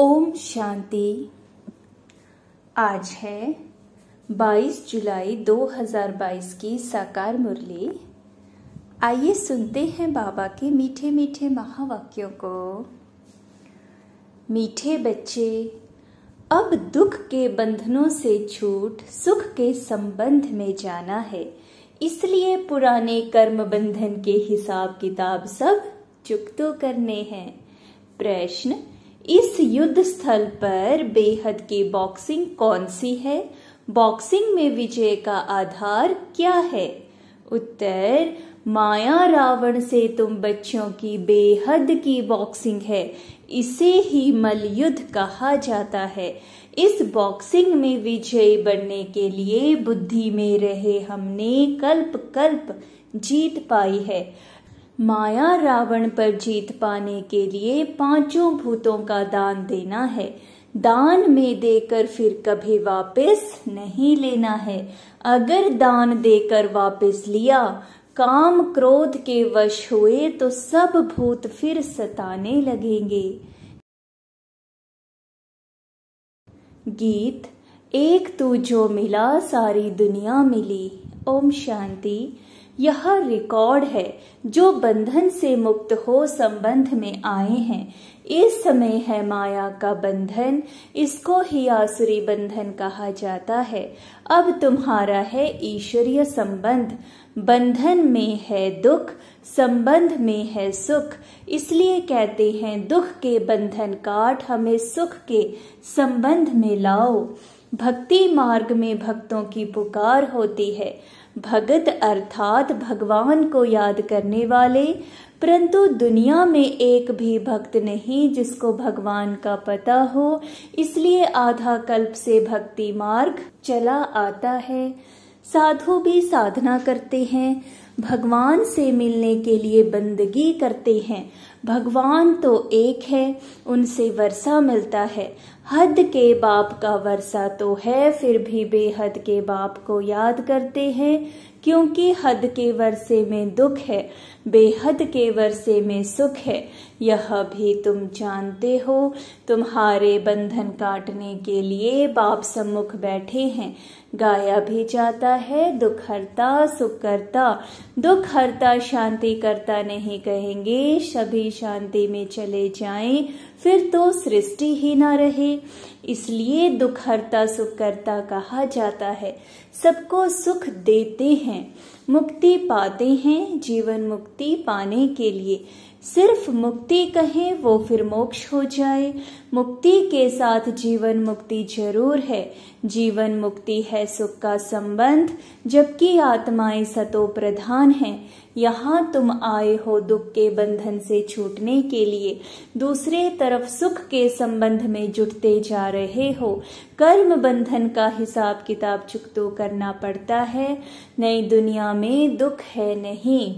ओम शांति। आज है 22 जुलाई 2022 की साकार मुरली। आइए सुनते हैं बाबा के मीठे मीठे महावाक्यों को। मीठे बच्चे, अब दुख के बंधनों से छूट सुख के संबंध में जाना है, इसलिए पुराने कर्म बंधन के हिसाब किताब सब चुकतो करने हैं। प्रश्न, इस युद्ध स्थल पर बेहद की बॉक्सिंग कौन सी है? बॉक्सिंग में विजय का आधार क्या है? उत्तर, माया रावण से तुम बच्चों की बेहद की बॉक्सिंग है, इसे ही मलयुद्ध कहा जाता है। इस बॉक्सिंग में विजयी बनने के लिए बुद्धि में रहे हमने कल्प कल्प जीत पाई है। माया रावण पर जीत पाने के लिए पांचों भूतों का दान देना है। दान में देकर फिर कभी वापस नहीं लेना है। अगर दान देकर वापस लिया, काम क्रोध के वश हुए तो सब भूत फिर सताने लगेंगे। गीत, एक तू जो मिला सारी दुनिया मिली। ओम शांति। यह रिकॉर्ड है जो बंधन से मुक्त हो संबंध में आए हैं। इस समय है माया का बंधन, इसको ही आसुरी बंधन कहा जाता है। अब तुम्हारा है ईश्वरीय संबंध। बंधन में है दुख, संबंध में है सुख, इसलिए कहते हैं दुख के बंधन काट हमें सुख के संबंध में लाओ। भक्ति मार्ग में भक्तों की पुकार होती है। भगत अर्थात भगवान को याद करने वाले, परंतु दुनिया में एक भी भक्त नहीं जिसको भगवान का पता हो, इसलिए आधा कल्प से भक्ति मार्ग चला आता है। साधु भी साधना करते हैं, भगवान से मिलने के लिए बंदगी करते हैं। भगवान तो एक है, उनसे वर्षा मिलता है। हद के बाप का वर्षा तो है, फिर भी बेहद के बाप को याद करते हैं, क्योंकि हद के वर्षे में दुख है, बेहद के वर्षे में सुख है। यह भी तुम जानते हो। तुम्हारे बंधन काटने के लिए बाप सम्मुख बैठे हैं। गाया भी जाता है दुख हरता सुख करता। दुख हरता शांति करता नहीं कहेंगे, सभी शांति में चले जाएं, फिर तो सृष्टि ही ना रहे। इसलिए दुख हरता सुख करता कहा जाता है। सबको सुख देते हैं, मुक्ति पाते हैं। जीवन मुक्ति पाने के लिए सिर्फ मुक्ति कहें वो फिर मोक्ष हो जाए। मुक्ति के साथ जीवन मुक्ति जरूर है। जीवन मुक्ति है सुख का संबंध, जबकि आत्माएं सतो प्रधान हैं। यहाँ तुम आए हो दुख के बंधन से छूटने के लिए, दूसरे तरफ सुख के संबंध में जुटते जा रहे हो। कर्म बंधन का हिसाब किताब चुकतो करना पड़ता है। नई दुनिया में दुख है नहीं,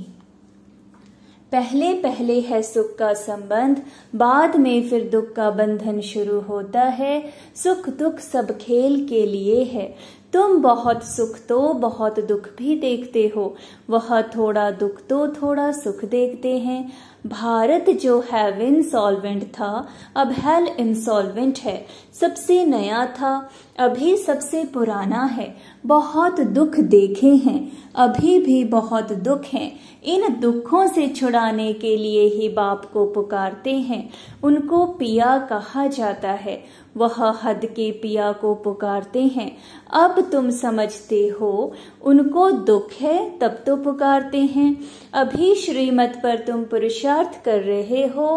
पहले पहले है सुख का संबंध, बाद में फिर दुख का बंधन शुरू होता है। सुख दुख सब खेल के लिए है। तुम बहुत सुख तो बहुत दुख भी देखते हो, वह थोड़ा दुख तो थोड़ा सुख देखते हैं। भारत जो हैव इंसॉल्वेंट था, अब हेल इंसॉल्वेंट है। सबसे नया था, अभी सबसे पुराना है। बहुत दुख देखे हैं, अभी भी बहुत दुख हैं। इन दुखों से छुड़ाने के लिए ही बाप को पुकारते हैं। उनको पिया कहा जाता है। वह हद के पिया को पुकारते हैं। अब तुम समझते हो उनको दुख है, तब तो पुकारते हैं। अभी श्रीमत पर तुम पुरुषार्थ कर रहे हो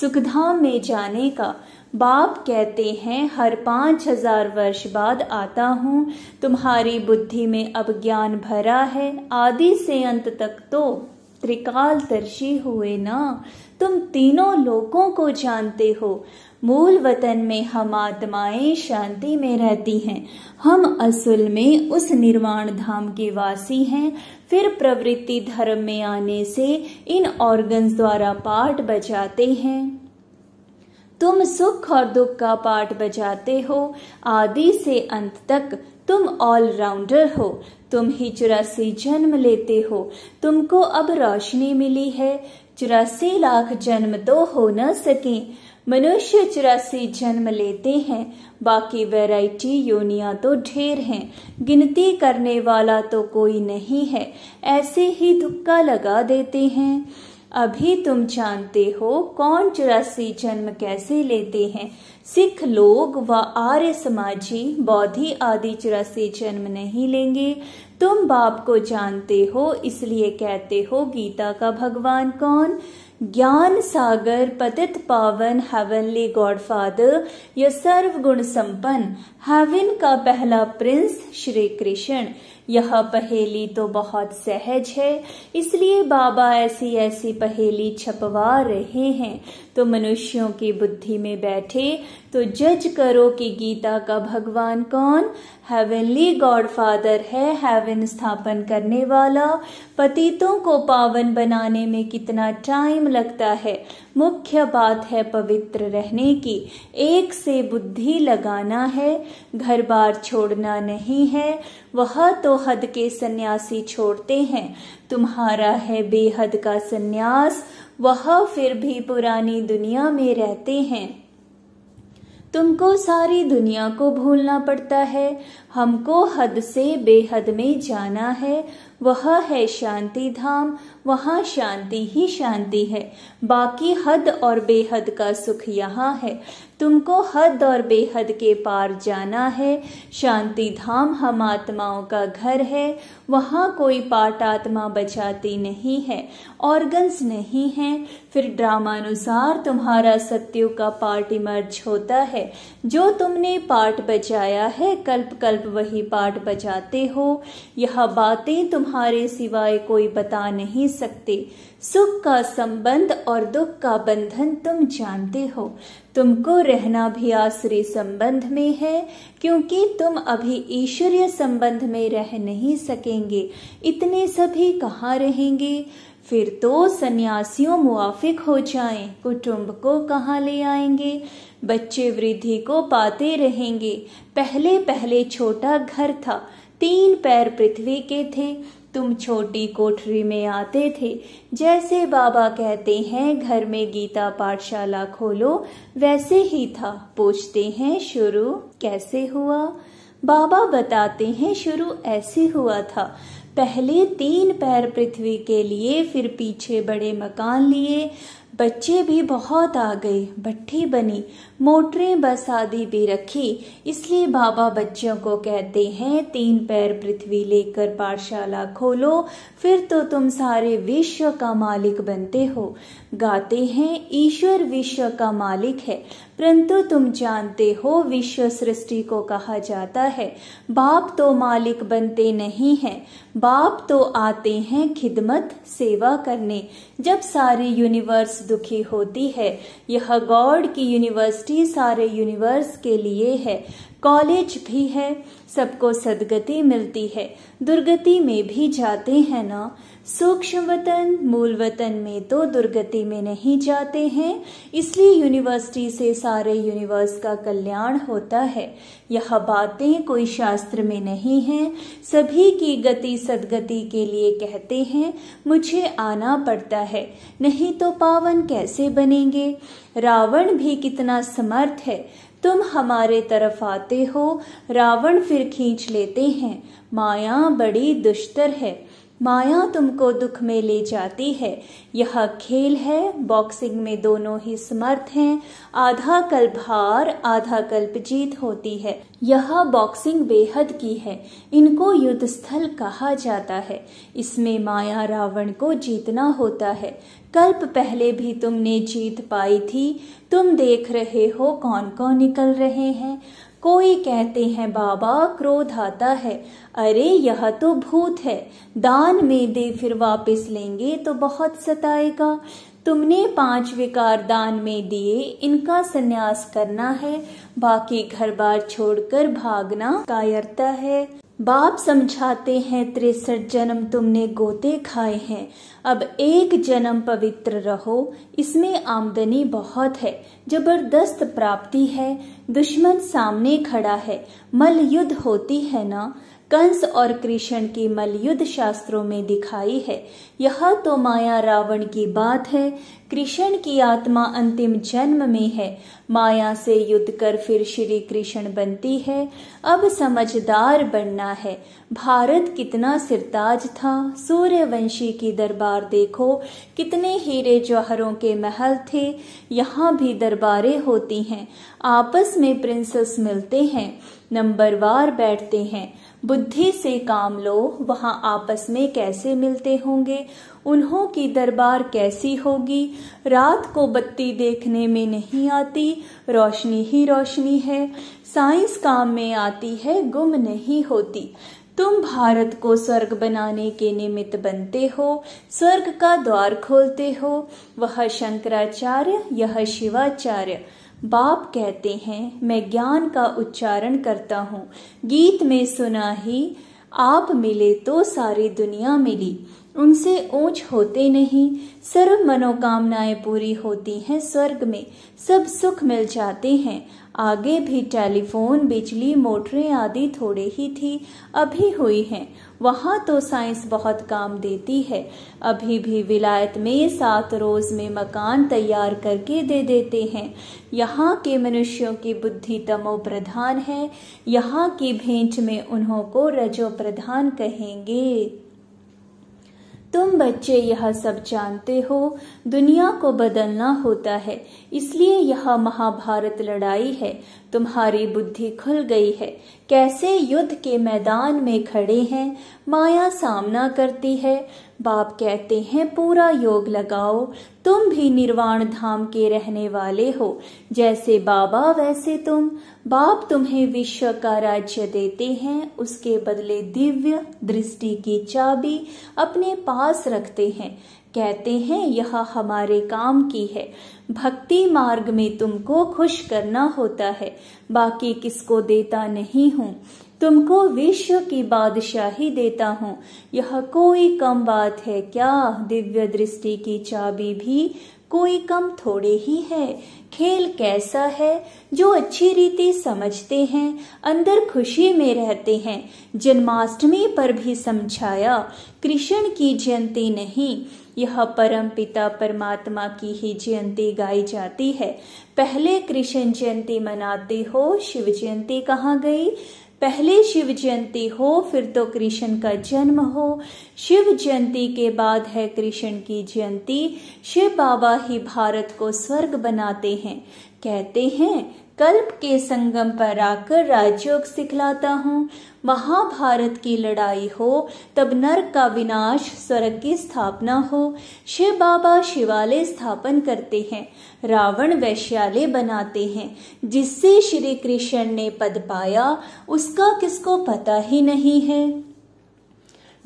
सुखधाम में जाने का। बाप कहते हैं हर 5000 वर्ष बाद आता हूँ। तुम्हारी बुद्धि में अब ज्ञान भरा है। आदि से अंत तक तो त्रिकाल दर्शी हुए ना, तुम तीनों लोकों को जानते हो। मूल वतन में हम आत्माएं शांति में रहती हैं। हम असल में उस निर्वाण धाम के वासी हैं। फिर प्रवृत्ति धर्म में आने से इन ऑर्गन्स द्वारा पाठ बजाते हैं। तुम सुख और दुख का पाठ बजाते हो। आदि से अंत तक तुम ऑलराउंडर हो। तुम ही 84 जन्म लेते हो। तुमको अब रोशनी मिली है। 84 लाख जन्म तो हो न सके। मनुष्य 84 जन्म लेते हैं, बाकी वैरायटी योनियां तो ढेर हैं, गिनती करने वाला तो कोई नहीं है, ऐसे ही धुक्का लगा देते हैं। अभी तुम जानते हो कौन 84 जन्म कैसे लेते हैं। सिख लोग व आर्य समाजी बौद्धि आदि 84 जन्म नहीं लेंगे। तुम बाप को जानते हो, इसलिए कहते हो गीता का भगवान कौन? ज्ञान सागर, पतित पावन, हेवनली गॉडफादर या सर्वगुण संपन्न हेवन का पहला प्रिंस श्री कृष्ण। यह पहेली तो बहुत सहज है, इसलिए बाबा ऐसी ऐसी पहेली छपवा रहे हैं। तो मनुष्यों की बुद्धि में बैठे तो जज करो कि गीता का भगवान कौन? हेवनली गॉडफादर है, हेवन स्थापन करने वाला। पतितों को पावन बनाने में कितना टाइम लगता है? मुख्य बात है पवित्र रहने की। एक से बुद्धि लगाना है, घर बार छोड़ना नहीं है। वह तो हद के सन्यासी छोड़ते हैं, तुम्हारा है बेहद का सन्यास। वह फिर भी पुरानी दुनिया में रहते हैं। तुमको सारी दुनिया को भूलना पड़ता है, हमको हद से बेहद में जाना है। वह है शांति धाम, वहाँ शांति ही शांति है, बाकी हद और बेहद का सुख यहाँ है। तुमको हद और बेहद के पार जाना है। शांति धाम हम आत्माओं का घर है, वहाँ कोई पार्ट आत्मा बचाती नहीं है, ऑर्गन्स नहीं हैं। फिर ड्रामानुसार तुम्हारा सत्युग का पार्ट इमर्ज होता है। जो तुमने पार्ट बचाया है, कल्प कल्प वही पार्ट बचाते हो। यह बातें तुम्हारे सिवाय कोई बता नहीं सकते। सुख का संबंध और दुख का बंधन तुम जानते हो। तुमको रहना भी आश्रय संबंध में है, क्योंकि तुम अभी ईश्वरीय संबंध में रह नहीं सकेंगे। इतने सभी कहाँ रहेंगे? फिर तो सन्यासियों मुआफिक हो जाएं, कुटुंब को कहाँ ले आएंगे? बच्चे वृद्धि को पाते रहेंगे। पहले पहले छोटा घर था, 3 पैर पृथ्वी के थे, तुम छोटी कोठरी में आते थे। जैसे बाबा कहते हैं घर में गीता पाठशाला खोलो, वैसे ही था। पूछते हैं शुरू कैसे हुआ? बाबा बताते हैं शुरू ऐसे हुआ था। पहले 3 पैर पृथ्वी के लिए, फिर पीछे बड़े मकान लिए, बच्चे भी बहुत आ गए, भट्ठी बनी, मोटरें बस आदि भी रखी। इसलिए बाबा बच्चों को कहते हैं 3 पैर पृथ्वी लेकर पाठशाला खोलो, फिर तो तुम सारे विश्व का मालिक बनते हो। गाते हैं ईश्वर विश्व का मालिक है, परंतु तुम जानते हो विश्व सृष्टि को कहा जाता है। बाप तो मालिक बनते नहीं हैं, बाप तो आते हैं खिदमत, सेवा करने। जब सारी यूनिवर्स दुखी होती है, यह गॉड की यूनिवर्सिटी सारे यूनिवर्स के लिए है। कॉलेज भी है, सबको सदगति मिलती है, दुर्गति में भी जाते हैं ना। सूक्ष्म वतन, मूल वतन में तो दुर्गति में नहीं जाते हैं, इसलिए यूनिवर्सिटी से सारे यूनिवर्स का कल्याण होता है। यह बातें कोई शास्त्र में नहीं है। सभी की गति सदगति के लिए कहते हैं, मुझे आना पड़ता है, नहीं तो पावन कैसे बनेंगे? रावण भी कितना समर्थ है, तुम हमारे तरफ आते हो, रावण फिर खींच लेते हैं। माया बड़ी दुष्टर है, माया तुमको दुख में ले जाती है। यह खेल है, बॉक्सिंग में दोनों ही समर्थ हैं, आधा कल्प हार आधा कल्प जीत होती है। यह बॉक्सिंग बेहद की है, इनको युद्ध स्थल कहा जाता है। इसमें माया रावण को जीतना होता है। कल्प पहले भी तुमने जीत पाई थी। तुम देख रहे हो कौन कौन निकल रहे हैं। कोई कहते हैं बाबा क्रोध आता है, अरे यह तो भूत है, दान में दे फिर वापस लेंगे तो बहुत सताएगा। तुमने 5 विकार दान में दिए, इनका संन्यास करना है, बाकी घर बार छोड़कर भागना कायरता है। बाप समझाते हैं 63 जन्म तुमने गोते खाए हैं, अब एक जन्म पवित्र रहो। इसमें आमदनी बहुत है, जबरदस्त प्राप्ति है, दुश्मन सामने खड़ा है, मल युद्ध होती है ना। कंस और कृष्ण की मलयुद्ध शास्त्रों में दिखाई है। यह तो माया रावण की बात है। कृष्ण की आत्मा अंतिम जन्म में है, माया से युद्ध कर फिर श्री कृष्ण बनती है। अब समझदार बनना है। भारत कितना सिरताज था, सूर्यवंशी की दरबार देखो, कितने हीरे जौहरों के महल थे। यहाँ भी दरबारें होती हैं, आपस में प्रिंसेस मिलते हैं, नंबरवार बैठते हैं। बुद्धि से काम लो, वहाँ आपस में कैसे मिलते होंगे, उन्हों की दरबार कैसी होगी। रात को बत्ती देखने में नहीं आती, रोशनी ही रोशनी है। साइंस काम में आती है, गुम नहीं होती। तुम भारत को स्वर्ग बनाने के निमित्त बनते हो, स्वर्ग का द्वार खोलते हो। वह शंकराचार्य, यह शिवाचार्य। बाप कहते हैं, मैं ज्ञान का उच्चारण करता हूँ। गीत में सुना ही, आप मिले तो सारी दुनिया मिली। उनसे ऊंच होते नहीं, सर्व मनोकामनाएं पूरी होती हैं। स्वर्ग में सब सुख मिल जाते हैं। आगे भी टेलीफोन, बिजली, मोटरें आदि थोड़े ही थी, अभी हुई हैं। वहाँ तो साइंस बहुत काम देती है। अभी भी विलायत में 7 रोज में मकान तैयार करके दे देते हैं। यहाँ के मनुष्यों की बुद्धि तमो प्रधान है, यहाँ की भेंट में उन्हों को रजो प्रधान कहेंगे। तुम बच्चे यह सब जानते हो। दुनिया को बदलना होता है, इसलिए यह महाभारत लड़ाई है। तुम्हारी बुद्धि खुल गई है, कैसे युद्ध के मैदान में खड़े हैं। माया सामना करती है। बाप कहते हैं, पूरा योग लगाओ। तुम भी निर्वाण धाम के रहने वाले हो, जैसे बाबा वैसे तुम। बाप तुम्हें विश्व का राज्य देते हैं, उसके बदले दिव्य दृष्टि की चाबी अपने पास रखते हैं। कहते हैं, यह हमारे काम की है। भक्ति मार्ग में तुमको खुश करना होता है, बाकी किसको देता नहीं हूँ। तुमको विश्व की बादशाही देता हूँ, यह कोई कम बात है क्या। दिव्य दृष्टि की चाबी भी कोई कम थोड़े ही है। खेल कैसा है, जो अच्छी रीति समझते हैं, अंदर खुशी में रहते हैं। जन्माष्टमी पर भी समझाया, कृष्ण की जयंती नहीं, यह परम पिता परमात्मा की ही जयंती गाई जाती है। पहले कृष्ण जयंती मनाते हो, शिव जयंती कहाँ गई। पहले शिव जयंती हो, फिर तो कृष्ण का जन्म हो। शिव जयंती के बाद है कृष्ण की जयंती। शिव बाबा ही भारत को स्वर्ग बनाते हैं। कहते हैं, कल्प के संगम पर आकर राजयोग सिखलाता हूँ। महाभारत की लड़ाई हो, तब नरक का विनाश, स्वर्ग की स्थापना हो। शिव बाबा शिवालय स्थापन करते हैं, रावण वैश्यालय बनाते हैं। जिससे श्री कृष्ण ने पद पाया, उसका किसको पता ही नहीं है।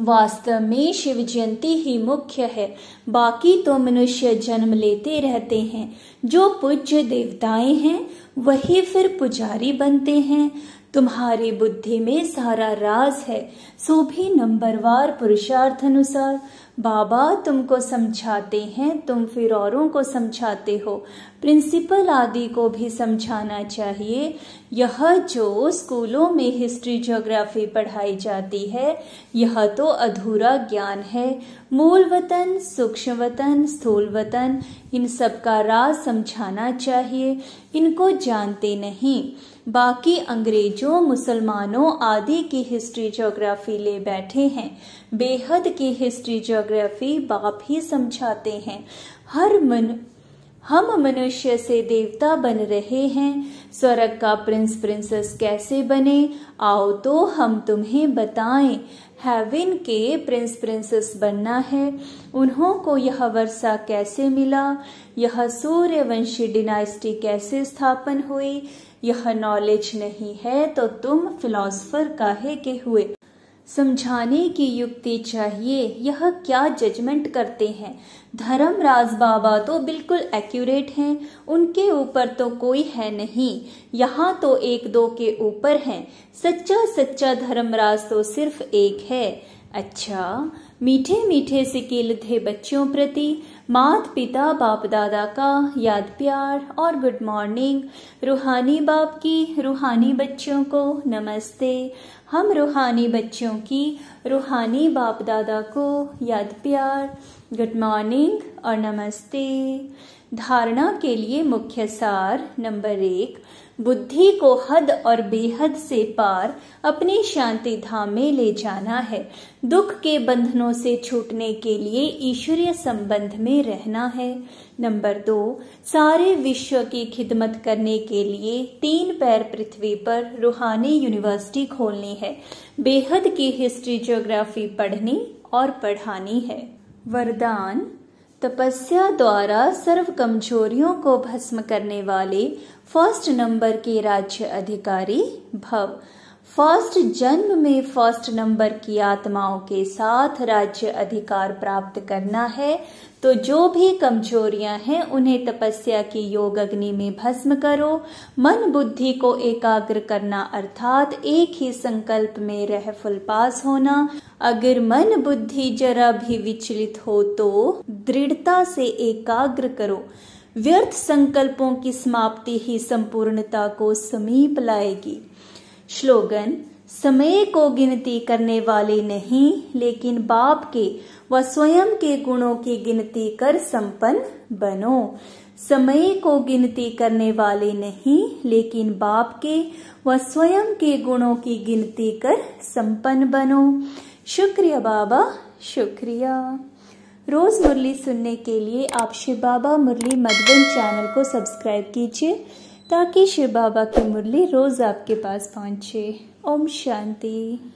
वास्तव में शिव जयंती ही मुख्य है, बाकी तो मनुष्य जन्म लेते रहते हैं। जो पूज्य देवताएं हैं, वही फिर पुजारी बनते हैं। तुम्हारी बुद्धि में सारा राज है, सो भी नंबरवार पुरुषार्थ अनुसार। बाबा तुमको समझाते हैं, तुम फिर औरों को समझाते हो। प्रिंसिपल आदि को भी समझाना चाहिए। यह जो स्कूलों में हिस्ट्री, ज्योग्राफी पढ़ाई जाती है, यह तो अधूरा ज्ञान है। मूल वतन, सूक्ष्म वतन, स्थूल वतन, इन सब का राज समझाना चाहिए। इनको जानते नहीं। बाकी अंग्रेजों, मुसलमानों आदि की हिस्ट्री, ज्योग्राफी ले बैठे हैं। बेहद की हिस्ट्री, ज्योग्राफी बाप ही समझाते हैं। हम मनुष्य से देवता बन रहे हैं। स्वर्ग का प्रिंस प्रिंसेस कैसे बने, आओ तो हम तुम्हें बताएं। हेवन के प्रिंस प्रिंसेस बनना है, उन्हों को यह वर्षा कैसे मिला, यह सूर्यवंशी डिनाइस्टी कैसे स्थापन हुई, यह नॉलेज नहीं है तो तुम फिलॉसफर काहे के हुए। समझाने की युक्ति चाहिए। यह क्या जजमेंट करते हैं। धर्मराज बाबा तो बिल्कुल एक्यूरेट हैं, उनके ऊपर तो कोई है नहीं। यहाँ तो 1-2 के ऊपर हैं। सच्चा सच्चा धर्मराज तो सिर्फ एक है। अच्छा, मीठे मीठे सिकीलधे बच्चों प्रति मात पिता बाप दादा का याद प्यार और गुड मॉर्निंग। रूहानी बाप की रूहानी बच्चों को नमस्ते। हम रूहानी बच्चों की रूहानी बाप दादा को याद प्यार, गुड मॉर्निंग और नमस्ते। धारणा के लिए मुख्य सार नंबर 1, बुद्धि को हद और बेहद से पार अपने शांति धाम में ले जाना है। दुख के बंधनों से छूटने के लिए ईश्वरीय संबंध में रहना है। नंबर 2, सारे विश्व की खिदमत करने के लिए 3 पैर पृथ्वी पर रूहानी यूनिवर्सिटी खोलनी है। बेहद की हिस्ट्री ज्योग्राफी पढ़नी और पढ़ानी है। वरदान, तपस्या द्वारा सर्व कमजोरियों को भस्म करने वाले फर्स्ट नंबर के राज्य अधिकारी भव। फर्स्ट जन्म में फर्स्ट नंबर की आत्माओं के साथ राज्य अधिकार प्राप्त करना है, तो जो भी कमजोरियां हैं उन्हें तपस्या की योग अग्नि में भस्म करो। मन बुद्धि को एकाग्र करना अर्थात एक ही संकल्प में रह फुलपास होना। अगर मन बुद्धि जरा भी विचलित हो तो दृढ़ता से एकाग्र करो। व्यर्थ संकल्पों की समाप्ति ही संपूर्णता को समीप लाएगी। स्लोगन, समय को गिनती करने वाले नहीं लेकिन बाप के व स्वयं के गुणों की गिनती कर संपन्न बनो। समय को गिनती करने वाले नहीं लेकिन बाप के व स्वयं के गुणों की गिनती कर संपन्न बनो। शुक्रिया बाबा, शुक्रिया। रोज मुरली सुनने के लिए आप शिव बाबा मुरली मधुवन चैनल को सब्सक्राइब कीजिए ताकि शिव बाबा की मुरली रोज आपके पास पहुंचे। ओम शांति।